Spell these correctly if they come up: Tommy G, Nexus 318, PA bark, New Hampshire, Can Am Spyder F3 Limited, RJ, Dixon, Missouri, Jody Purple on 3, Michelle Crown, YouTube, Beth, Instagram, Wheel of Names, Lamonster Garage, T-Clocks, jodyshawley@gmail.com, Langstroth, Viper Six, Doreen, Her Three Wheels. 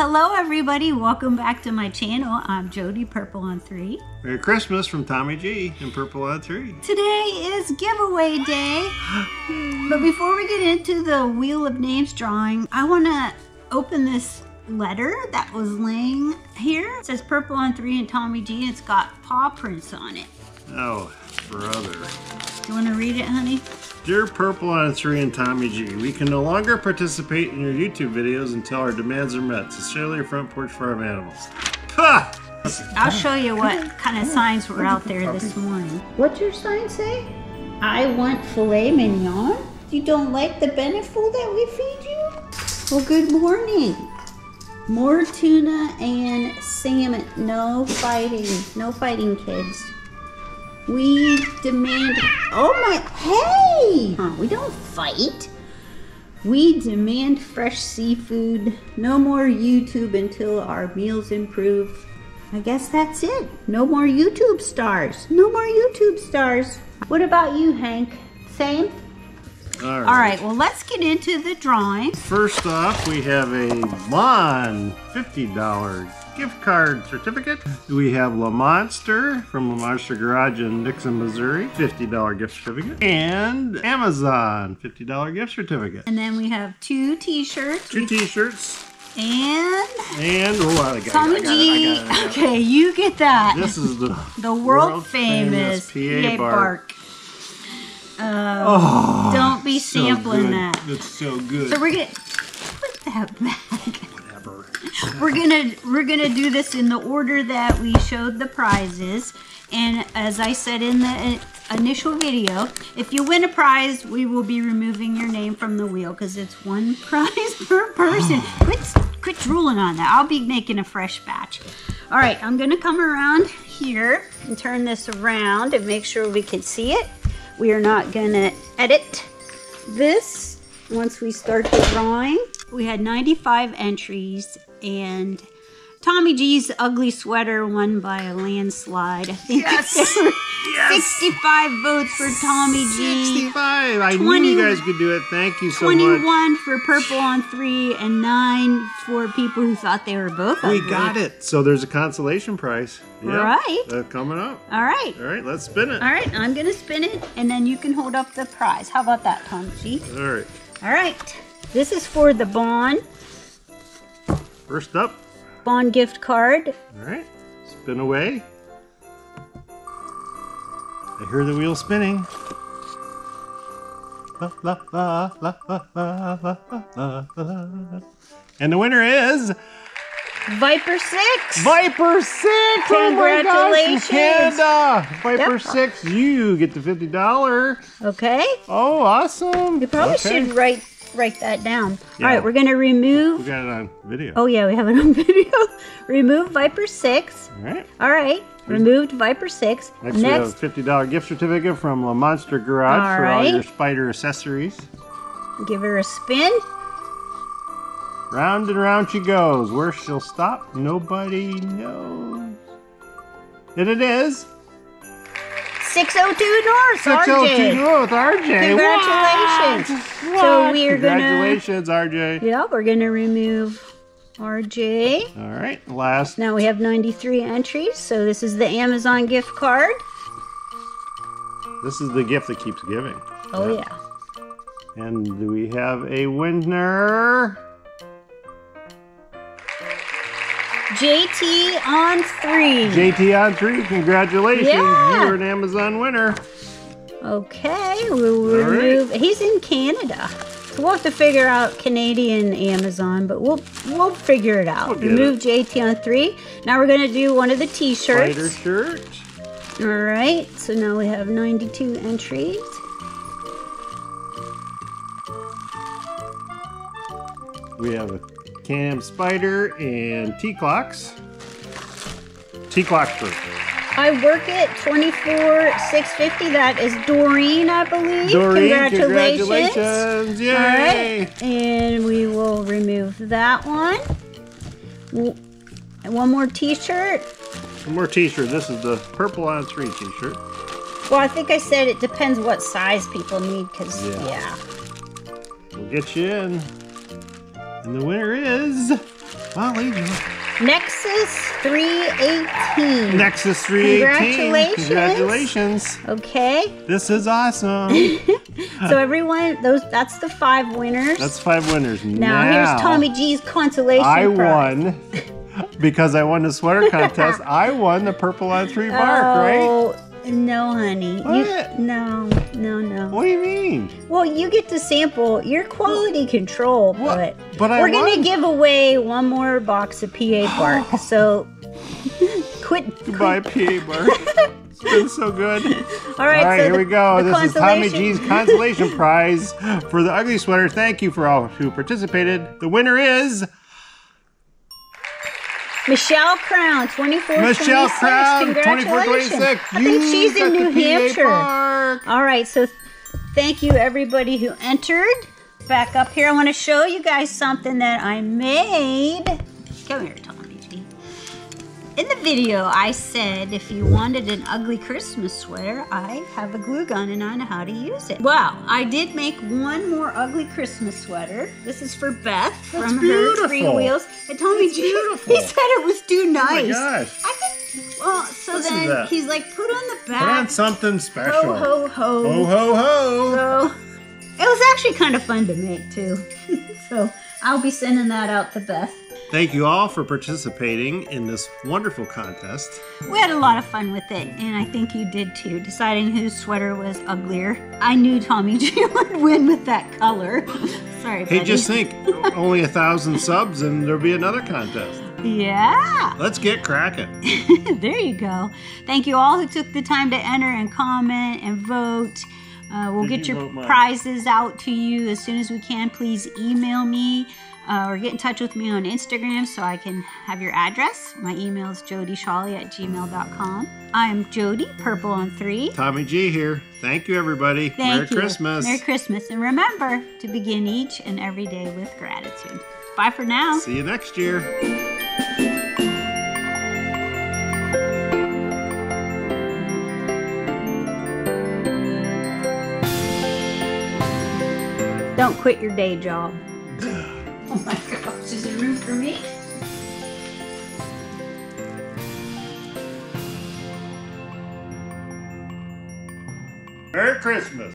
hello everybody, welcome back to my channel. I'm Jody Purple on 3. Merry Christmas from Tommy G and Purple on 3. Today is giveaway day. But before we get into the Wheel of Names drawing, I want to open this letter that was laying here. It says Purple on 3 and Tommy G, and it's got paw prints on it. Oh, brother. Do you want to read it, honey? Dear Purple on 3 and Tommy G, we can no longer participate in your YouTube videos until our demands are met. Sincerely, your front porch farm animals. Ha! I'll show you what kind of signs were out there this morning. What's your sign say? I want filet mignon. You don't like the benefit food that we feed you? Well, good morning. More tuna and salmon. No fighting. No fighting, kids. We demand, oh my, hey! Huh, we don't fight. We demand fresh seafood. No more YouTube until our meals improve. I guess that's it. No more YouTube stars. No more YouTube stars. What about you, Hank? Same? All right. All right, well, let's get into the drawing. First off, we have a Lon $50 gift card certificate. We have Lamonster from Lamonster Garage in Dixon, Missouri, $50 gift certificate. And Amazon, $50 gift certificate. And then we have two t-shirts. Two t-shirts. And oh, I got Tommy G. I got it. Okay, you get that. This is the world famous PA bark. Oh, don't be sampling that. It's so good. So we're gonna put that back. We're gonna do this in the order that we showed the prizes, and as I said in the initial video, if you win a prize, we will be removing your name from the wheel because it's one prize per person. Quit drooling on that. I'll be making a fresh batch. All right, I'm gonna come around here and turn this around and make sure we can see it. We are not gonna edit this. Once we start the drawing, we had 95 entries, and Tommy G's ugly sweater won by a landslide. I think yes! 65 votes for Tommy G. 65! I knew you guys could do it. Thank you so 21 much. 21 for Purple on 3 and 9 for people who thought they were both ugly. We got it. So there's a consolation prize. Yep. All right. Coming up. All right. All right, let's spin it. All right, I'm going to spin it, and then you can hold up the prize. How about that, Tommy G? All right. All right. This is for the Bond. First up. Bond gift card. All right. Spin away. I hear the wheel spinning. La, la, la, la, la, la, la, la. And the winner is Viper Six. Viper Six. Congratulations, Canada. Viper Six. You get the $50. Okay. Oh, awesome. You probably should write that down. Yeah. All right, we're gonna remove. We got it on video. Oh yeah, we have it on video. Remove Viper Six. All right. All right. Removed Viper Six. Next, we have a $50 gift certificate from Lamonster Garage for all your spider accessories. Give her a spin. Round and round she goes. Where she'll stop, nobody knows. And it is 602 North, 602 North, RJ. Congratulations. Wow. So we are congratulations, RJ. Yeah, we're going to remove RJ. All right, last. Now we have 93 entries, so this is the Amazon gift card. This is the gift that keeps giving. Oh, yeah. And do we have a winner? JT on 3. JT on 3, congratulations. Yeah. You were an Amazon winner. Okay, we'll remove. Right. He's in Canada. So we'll have to figure out Canadian Amazon, but we'll figure it out. We'll remove JT on 3. Now we're going to do one of the t-shirts. Spider shirt. All right, so now we have 92 entries. We have a Cam Spider and T-Clocks. T-Clocks first. I work it 24,650. That is Doreen, I believe. Doreen, congratulations. Yay. All right. And we will remove that one. And one more t-shirt. One more t-shirt. This is the Purple on 3 t-shirt. Well, I think I said it depends what size people need, because, yeah. We'll get you in. And the winner is I'll leave you. Nexus 318. Nexus 318. Congratulations. Congratulations. Okay. This is awesome. So everyone, that's the 5 winners. That's 5 winners. Now here's Tommy G's consolation prize. I won. Because I won the sweater contest, I won the Purple on 3 bark, right? Oh, no, honey. What? No. What do you mean? Well, you get to sample your quality control, but we're going to give away one more box of PA bark, so quit. Buy PA bark. It's been so good. All right, so here we go. This is Tommy G's consolation prize for the ugly sweater. Thank you for all who participated. The winner is... Michelle Crown, 2426. Michelle Crown, 2426. I think she's in New Hampshire. All right, so thank you everybody who entered. Back up here, I want to show you guys something that I made. Come here, Tommy G. In the video, I said if you wanted an ugly Christmas sweater, I have a glue gun and I know how to use it. Wow, I did make one more ugly Christmas sweater. This is for Beth from her Three Wheels. And Tommy G, he said it was too nice. Oh my gosh. I think, well, so then he's like, put on the back. Put on something special. Ho, ho, ho. Ho, ho, ho. So it was actually kind of fun to make too. So I'll be sending that out to Beth. Thank you all for participating in this wonderful contest. We had a lot of fun with it, and I think you did too, deciding whose sweater was uglier. I knew Tommy G would win with that color. Sorry, buddy. Hey, just think, only 1,000 subs and there'll be another contest. Yeah. Let's get cracking. There you go. Thank you all who took the time to enter and comment and vote. We'll get your prizes out to you as soon as we can. Please email me. Or get in touch with me on Instagram so I can have your address. My email is jodyshawley@gmail.com. I'm Jody, Purple on 3. Tommy G here. Thank you, everybody. Merry Christmas. Merry Christmas. And remember to begin each and every day with gratitude. Bye for now. See you next year. Don't quit your day job. Oh my gosh, is there room for me? Merry Christmas.